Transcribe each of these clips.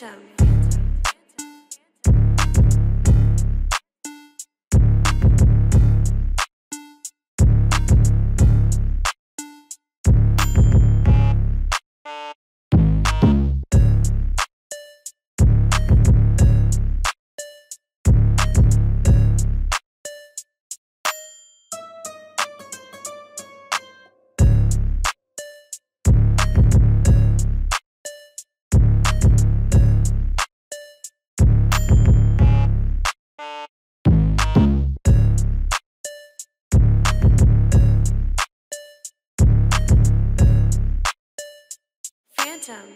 Phantom. Phantom.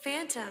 Phantom.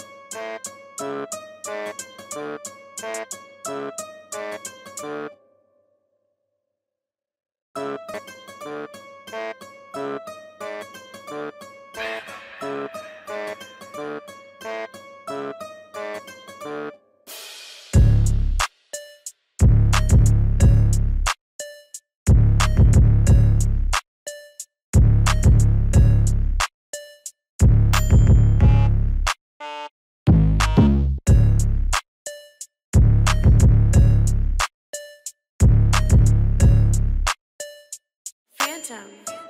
Phantom.